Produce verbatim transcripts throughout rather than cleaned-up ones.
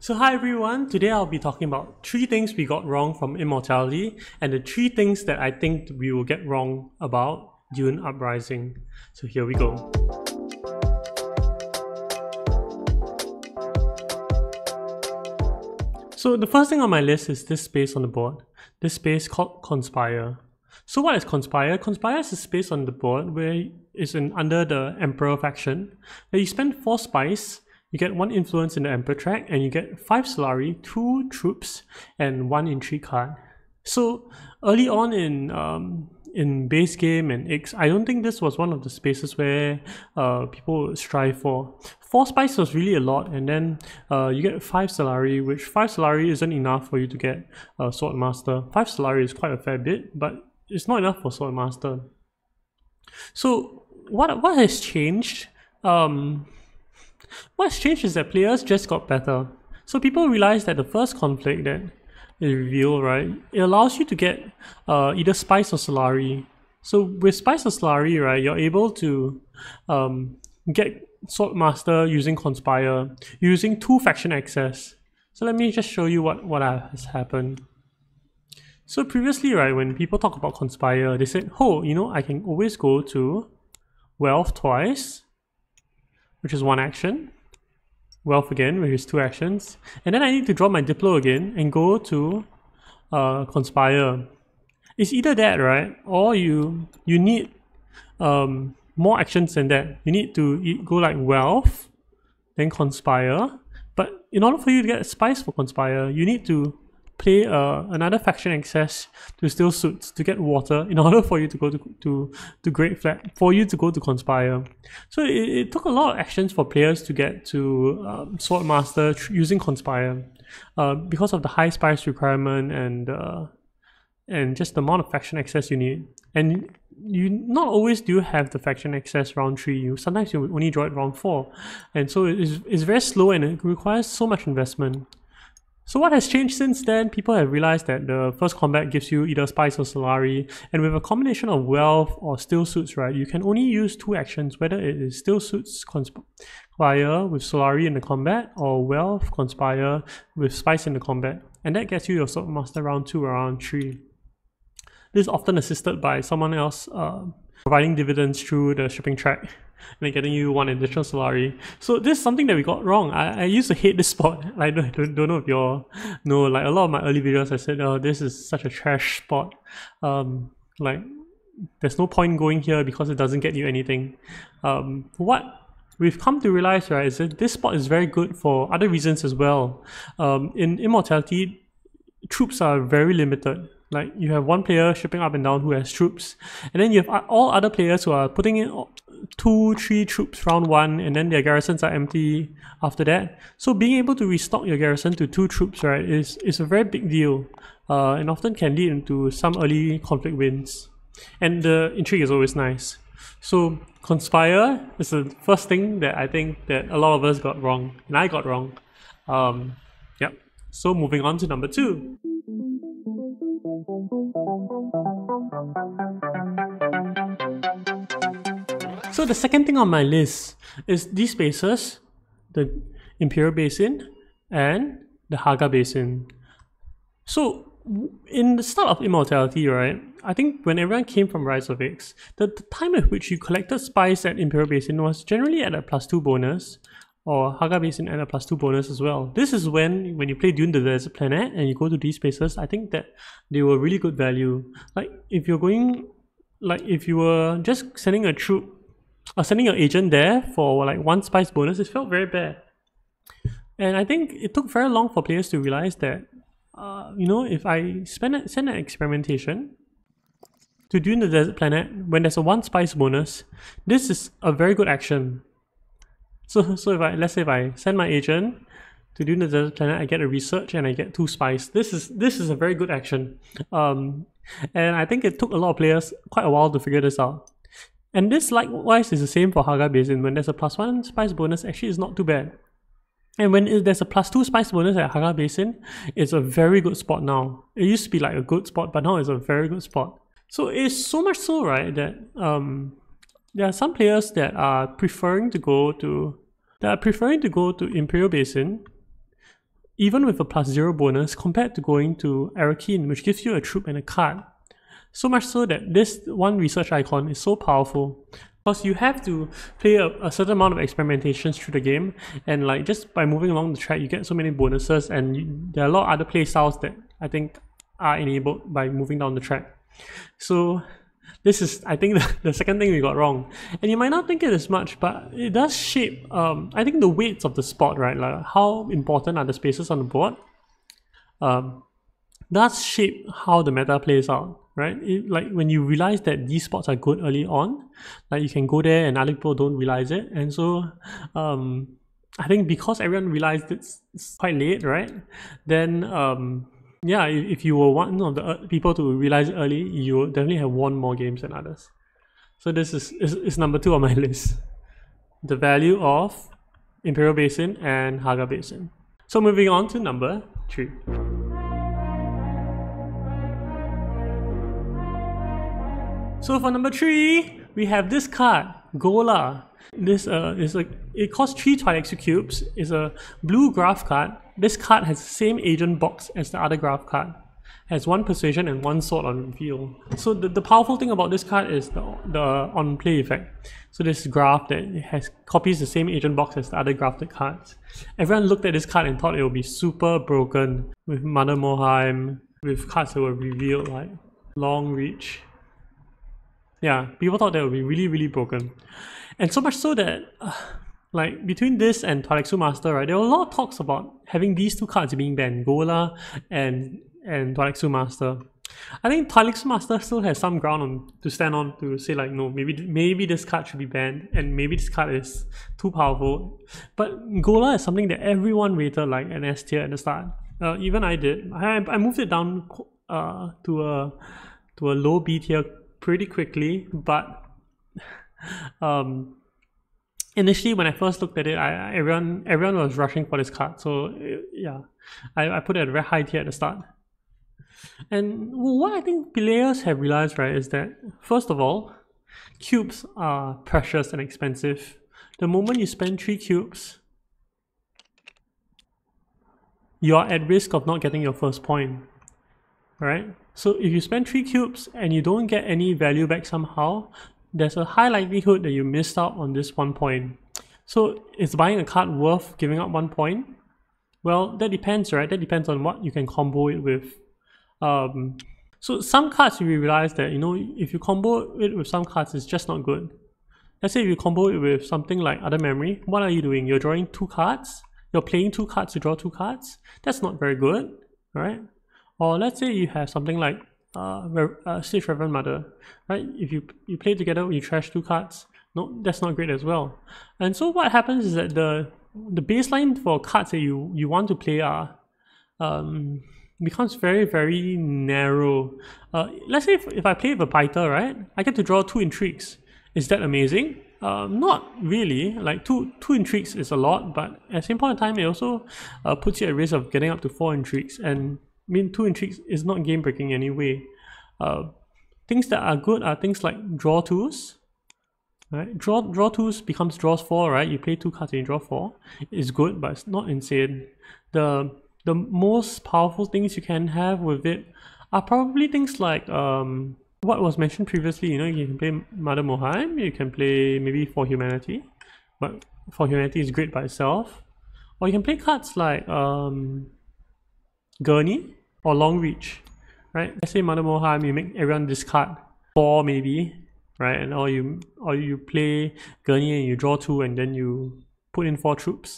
So hi everyone, today I'll be talking about three things we got wrong from Immortality and the three things that I think we will get wrong about Dune Uprising. So here we go. So the first thing on my list is this space on the board, this space called Conspire. So what is Conspire? Conspire is a space on the board where it's in, under the Emperor faction, where you spend four spies, you get one influence in the Emperor track, and you get five Solari, two troops, and one intrigue card. So early on in um, in base game and Ix, I don't think this was one of the spaces where uh, people would strive for. Four spies was really a lot, and then uh, you get five Solari, which five Solari isn't enough for you to get uh, Swordmaster. Five Solari is quite a fair bit, but it's not enough for Swordmaster. So what what has changed? Um, What's changed is that players just got better. So people realized that the first conflict that is revealed, right, it allows you to get uh, either Spies or Solari. So with Spies or Solari, right, you're able to um, get Swordmaster using Conspire, using two faction access. So let me just show you what, what has happened. So previously, right, when people talk about Conspire, they said, oh, you know, I can always go to Wealth twice, which is one action, Wealth again, which is two actions, and then I need to draw my Diplo again and go to uh, Conspire. It's either that, right, or you you need um, more actions than that. You need to go like Wealth, then Conspire, but in order for you to get Spies for Conspire, you need to play uh, another faction access to Steel Suits to get water in order for you to go to to, to Great Flag, for you to go to Conspire. So it, it took a lot of actions for players to get to um, Swordmaster using Conspire uh, because of the high Spies requirement and uh, and just the amount of faction access you need. And you not always do have the faction access round three, you sometimes you only draw it round four, and so it is, it's very slow and it requires so much investment. So what has changed since then? People have realized that the first combat gives you either Spies or Solari, and with a combination of Wealth or Steel Suits, right, you can only use two actions, whether it is Steel Suits Conspire with Solari in the combat, or Wealth Conspire with Spies in the combat, and that gets you your Swordmaster round two or round three. This is often assisted by someone else uh, providing dividends through the shipping track and getting you one additional Solari. So this is something that we got wrong. I, I used to hate this spot. Like, I don't, don't know if y'all know, like a lot of my early videos I said, oh, this is such a trash spot. Um, like, there's no point going here because it doesn't get you anything. Um, what we've come to realize, right, is that this spot is very good for other reasons as well. Um, in Immortality, troops are very limited. Like, you have one player shipping up and down who has troops, and then you have all other players who are putting in two, three troops round one, and then their garrisons are empty after that. So being able to restock your garrison to two troops, right, is, is a very big deal, uh, and often can lead into some early conflict wins. And the intrigue is always nice. So Conspire is the first thing that I think that a lot of us got wrong, and I got wrong. Um, yep. So moving on to number two. So the second thing on my list is these spaces, the Imperial Basin and the Haga Basin. So in the start of Immortality, right, I think when everyone came from Rise of Ix, the, the time at which you collected Spies at Imperial Basin was generally at a plus two bonus, or Haga Basin at a plus two bonus as well. This is when, when you play Dune the Desert Planet and you go to these spaces, I think that they were really good value. Like if you're going, like if you were just sending a troop, or sending your agent there for like one Spice bonus, it felt very bad. And I think it took very long for players to realize that, uh, you know, if I spend, send an experimentation to Dune the Desert Planet when there's a one Spice bonus, this is a very good action. So, so if I, let's say if I send my agent to Dune the Desert Planet, I get a research and I get two Spice. This is, this is a very good action. Um, and I think it took a lot of players quite a while to figure this out. And this likewise is the same for Haga Basin. When there's a plus one Spice bonus, actually it's not too bad. And when there's a plus two Spice bonus at Haga Basin, it's a very good spot now. It used to be like a good spot, but now it's a very good spot. So it's so much so, right, that um, there are some players that are preferring to go to that are preferring to go to Imperial Basin even with a plus zero bonus compared to going to Arrakeen, which gives you a troop and a card. So much so that this one research icon is so powerful, because you have to play a, a certain amount of experimentations through the game, and like just by moving along the track you get so many bonuses, and you, there are a lot of other play styles that I think are enabled by moving down the track. So this is, I think, the, the second thing we got wrong. And you might not think it as much, but it does shape, um, I think, the weights of the spot, right? Like how important are the spaces on the board um, does shape how the meta plays out, right? It, like when you realize that these spots are good early on, like you can go there and other people don't realize it. And so um, I think because everyone realized it's, it's quite late, right? Then um, yeah, if you were one of the people to realize early, you will definitely have won more games than others. So this is, is, is number two on my list. The value of Imperial Basin and Haga Basin. So moving on to number three. So for number three, we have this card, Ghola. This uh, is like, it costs three Twilight cubes. It's a blue graph card. This card has the same agent box as the other graph card. It has one persuasion and one sword on reveal. So the, the powerful thing about this card is the, the on play effect. So this graph that has copies the same agent box as the other graphed cards. Everyone looked at this card and thought it would be super broken with Mother Mohiam, with cards that were revealed like Long Reach. Yeah, people thought that would be really really broken. And so much so that uh, like between this and Twilight Master, right, there were a lot of talks about having these two cards being banned, Ghola and and Twilight Master. I think Twilight Master still has some ground on, to stand on to say like, no, maybe maybe this card should be banned, and maybe this card is too powerful. But Ghola is something that everyone rated like an S tier at the start. Uh, even I did. I I moved it down uh to a to a low B tier pretty quickly, but um. Initially, when I first looked at it, I, everyone everyone was rushing for this card. So yeah, I, I put it at a very high tier at the start. And what I think players have realized, right, is that first of all, cubes are precious and expensive. The moment you spend three cubes, you are at risk of not getting your first point, right? So if you spend three cubes and you don't get any value back somehow, there's a high likelihood that you missed out on this one point. So is buying a card worth giving up one point? Well, that depends, right? That depends on what you can combo it with. Um, so some cards you realize that, you know, if you combo it with some cards, it's just not good. Let's say if you combo it with something like Other Memory, what are you doing? You're drawing two cards. You're playing two cards to draw two cards. That's not very good, right? Or let's say you have something like Uh, uh, Sister Reverend Mother, right? If you you play together, you trash two cards. No, that's not great as well. And so what happens is that the the baseline for cards that you you want to play are um, becomes very very narrow. Uh, let's say if, if I play with a biter, right? I get to draw two intrigues. Is that amazing? Uh, not really. Like two two intrigues is a lot, but at the same point in time, it also uh, puts you at risk of getting up to four intrigues. And I mean, two intrigues is not game breaking anyway. Uh, things that are good are things like draw twos, right? Draw draw twos becomes draws four, right? You play two cards and you draw four. It's good, but it's not insane. The the most powerful things you can have with it are probably things like um what was mentioned previously. You know, you can play Mother Mohiam, you can play maybe For Humanity, but For Humanity is great by itself. Or you can play cards like um Gurney or Long Reach, right? Let's say Mother Mohiam, you make everyone discard four maybe, right? And or you or you play Gurney and you draw two and then you put in four troops.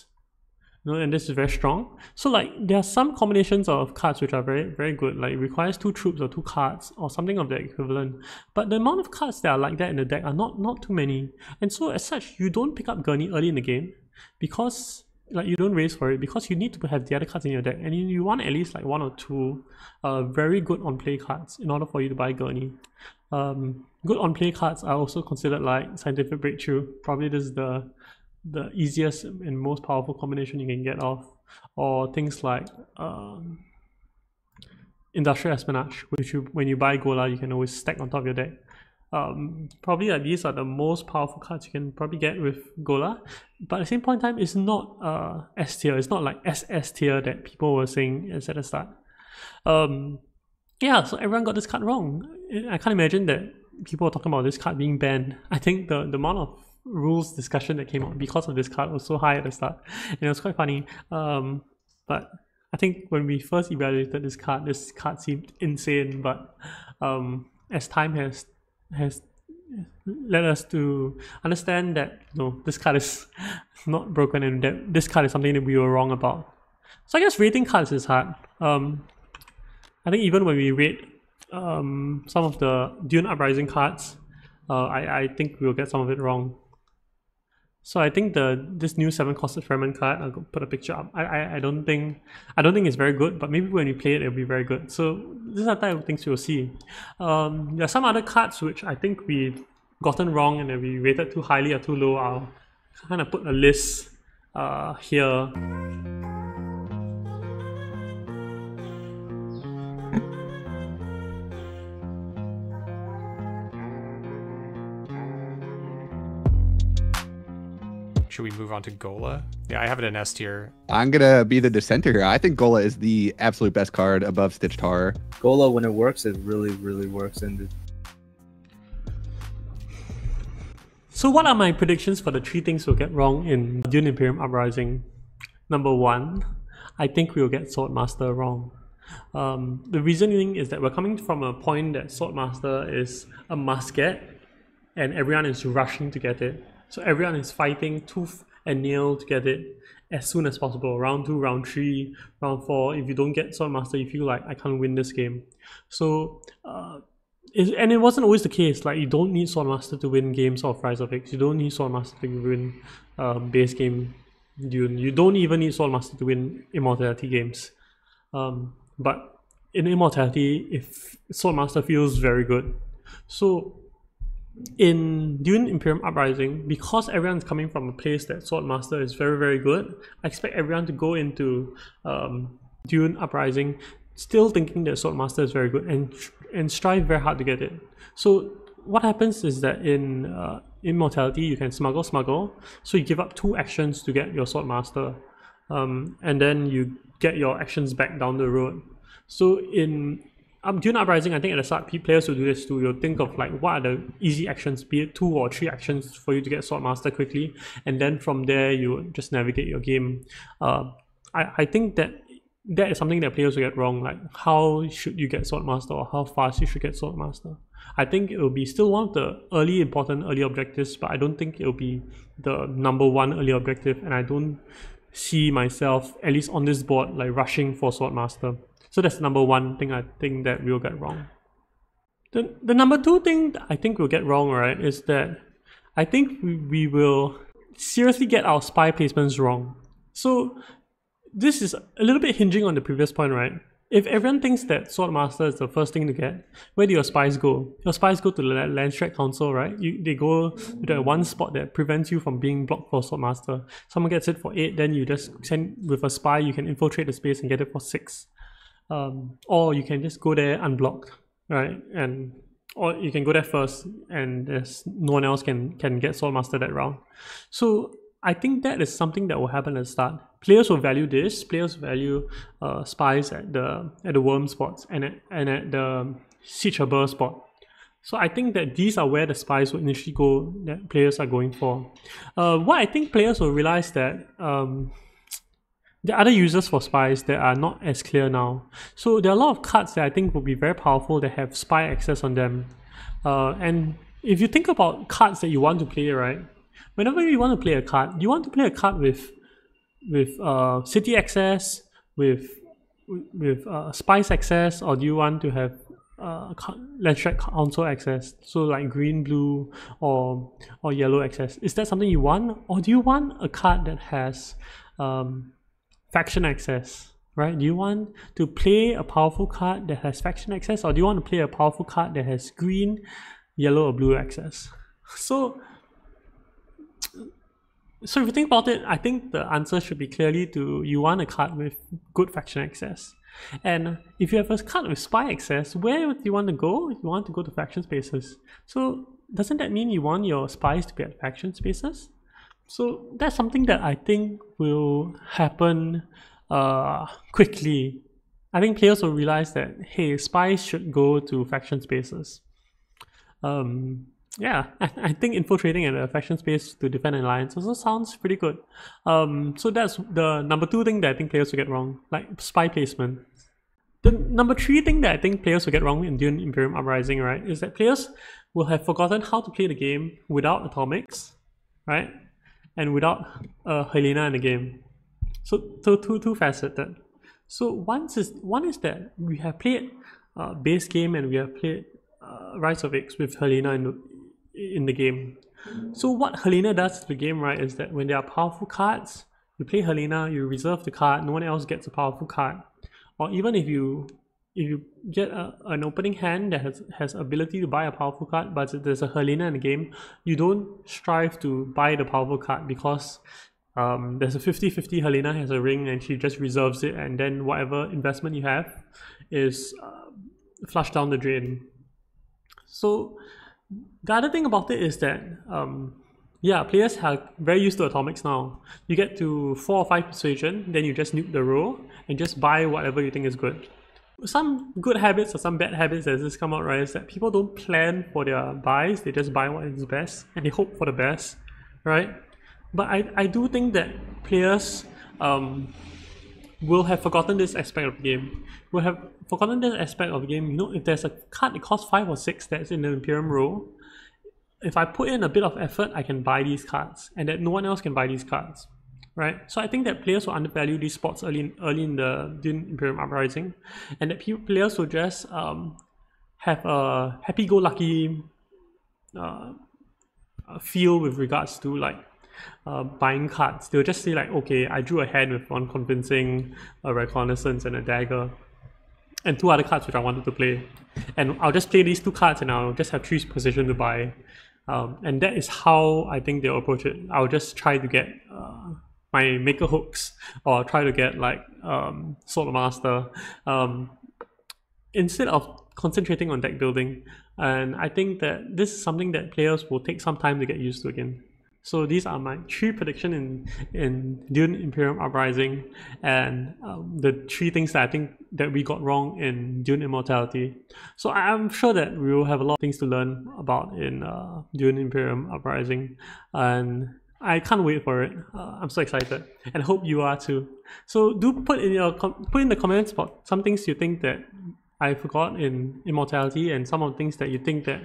You know, and this is very strong. So like there are some combinations of cards which are very very good. Like it requires two troops or two cards or something of the equivalent. But the amount of cards that are like that in the deck are not not too many. And so as such, you don't pick up Gurney early in the game because like you don't raise for it, because you need to have the other cards in your deck, and you, you want at least like one or two uh, very good on play cards in order for you to buy Gurney. Um, good on play cards are also considered like Scientific Breakthrough. Probably this is the the easiest and most powerful combination you can get off, or things like um, Industrial Espionage, which you, when you buy Ghola, you can always stack on top of your deck. Um, probably like these are the most powerful cards you can probably get with Ghola, but at the same point in time, it's not uh, S tier. It's not like S S tier that people were saying at the start. Um, yeah, so everyone got this card wrong. I can't imagine that people are talking about this card being banned. I think the, the amount of rules discussion that came out because of this card was so high at the start, and it was quite funny. Um, but I think when we first evaluated this card, this card seemed insane, but um, as time has has led us to understand that no, this card is not broken, and that this card is something that we were wrong about. So I guess rating cards is hard. Um, I think even when we rate um, some of the Dune Uprising cards, uh, I, I think we'll get some of it wrong. So I think the this new seven cost experiment card, I'll put a picture up. I, I I don't think I don't think it's very good, but maybe when we play it, it'll be very good. So these are the type of things you'll see. Um, there are some other cards which I think we've gotten wrong and that we rated too highly or too low. I'll kind of put a list uh, here. Should we move on to Ghola? Yeah, I have it in S tier. I'm going to be the dissenter here. I think Ghola is the absolute best card above Stitched Horror. Ghola, when it works, it really, really works. And so what are my predictions for the three things we'll get wrong in Dune Imperium Uprising? Number one, I think we'll get Swordmaster wrong. Um, the reasoning is that we're coming from a point that Swordmaster is a must get, and everyone is rushing to get it. So everyone is fighting tooth and nail to get it as soon as possible. Round two, round three, round four. If you don't get Swordmaster, you feel like, I can't win this game. So, uh, it, and it wasn't always the case. Like, you don't need Swordmaster to win games of Rise of Ix. You don't need Swordmaster to win um, base game Dune. You don't even need Swordmaster to win Immortality games. Um, but in Immortality, if Swordmaster feels very good. So in Dune Imperium Uprising, because everyone's coming from a place that Swordmaster is very, very good, I expect everyone to go into um, Dune Uprising still thinking that Swordmaster is very good and and strive very hard to get it. So what happens is that in uh, Immortality, you can smuggle, smuggle, so you give up two actions to get your Swordmaster, um, and then you get your actions back down the road. So in Um, Dune Uprising, I think at the start, players will do this too. You'll think of like, what are the easy actions, be it two or three actions for you to get Swordmaster quickly, and then from there you just navigate your game. Uh, I, I think that that is something that players will get wrong, like how should you get Swordmaster or how fast you should get Swordmaster. I think it will be still one of the early important early objectives, but I don't think it will be the number one early objective, and I don't see myself, at least on this board, like rushing for Swordmaster. So that's the number one thing I think that we'll get wrong. The, the number two thing I think we'll get wrong, right, is that I think we, we will seriously get our spy placements wrong. So this is a little bit hinging on the previous point, right? If everyone thinks that Swordmaster is the first thing to get, where do your spies go? Your spies go to the Landstreck Council, right? You, they go to that one spot that prevents you from being blocked for Swordmaster. Someone gets it for eight, then you just send with a spy, you can infiltrate the space and get it for six. Um, or you can just go there unblocked, right? And or you can go there first, and there's no one else can can get Swordmaster that round. So I think that is something that will happen at the start. Players will value this. Players value uh, spies at the at the worm spots and at, and at the Sietch Tabr spot. So I think that these are where the spies will initially go. That players are going for. Uh, what I think players will realize that. Um, There are other uses for spies that are not as clear now. So there are a lot of cards that I think will be very powerful that have spy access on them. Uh, and if you think about cards that you want to play, right? Whenever you want to play a card, you want to play a card with with uh, city access, with with uh, spies access, or do you want to have uh, Landstreck Council access? So like green, blue, or or yellow access. Is that something you want, or do you want a card that has um, faction access, right? Do you want to play a powerful card that has faction access, or do you want to play a powerful card that has green, yellow, or blue access? So So if you think about it, I think the answer should be clearly to you want a card with good faction access. And if you have a card with spy access, where do you want to go? You want to go to faction spaces. So doesn't that mean you want your spies to be at faction spaces? So that's something that I think will happen uh, quickly. I think players will realize that, hey, spies should go to faction spaces. Um, yeah, I, I think infiltrating at a faction space to defend an alliance also sounds pretty good. Um, so that's the number two thing that I think players will get wrong, like spy placement. The number three thing that I think players will get wrong in Dune Imperium Uprising, right, is that players will have forgotten how to play the game without atomics, right, and without uh, Helena in the game. So, so two, two faceted. So once is, one is that we have played uh, base game and we have played uh, Rise of Ix with Helena in the, in the game. So what Helena does to the game, right, is that when there are powerful cards, you play Helena, you reserve the card, no one else gets a powerful card. Or even if you if you get a, an opening hand that has, has ability to buy a powerful card, but there's a Helena in the game, you don't strive to buy the powerful card because um, there's a fifty fifty Helena has a ring and she just reserves it, and then whatever investment you have is uh, flushed down the drain. So the other thing about it is that um, yeah, players are very used to atomics now. You get to four or five persuasion, then you just nuke the row and just buy whatever you think is good. Some good habits or some bad habits that just come out, right, is that people don't plan for their buys, they just buy what is best and they hope for the best, right? But I, I do think that players um, will have forgotten this aspect of the game. Will have forgotten this aspect of the game. You know, if there's a card that costs five or six that's in the Imperium row, if I put in a bit of effort, I can buy these cards, and that no one else can buy these cards, right? So I think that players will undervalue these spots early in, early in the Dune Imperium Uprising, and that players will just um, have a happy-go-lucky uh, feel with regards to like uh, buying cards. They'll just say like, okay, I drew a hand with one convincing, a reconnaissance, and a dagger, and two other cards which I wanted to play. And I'll just play these two cards and I'll just have three position to buy. Um, and that is how I think they'll approach it. I'll just try to get uh, my maker hooks, or try to get like um, Swordmaster, um, instead of concentrating on deck building. And I think that this is something that players will take some time to get used to again. So these are my three predictions in, in Dune Imperium Uprising, and um, the three things that I think that we got wrong in Dune Immortality. So I'm sure that we will have a lot of things to learn about in uh, Dune Imperium Uprising, and I can't wait for it. Uh, I'm so excited, and I hope you are too. So do put in your com put in the comments about some things you think that I forgot in Immortality, and some of the things that you think that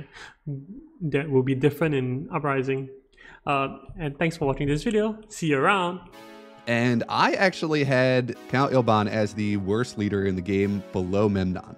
that will be different in Uprising. Uh, and thanks for watching this video. See you around. And I actually had Count Ilban as the worst leader in the game below Memnon.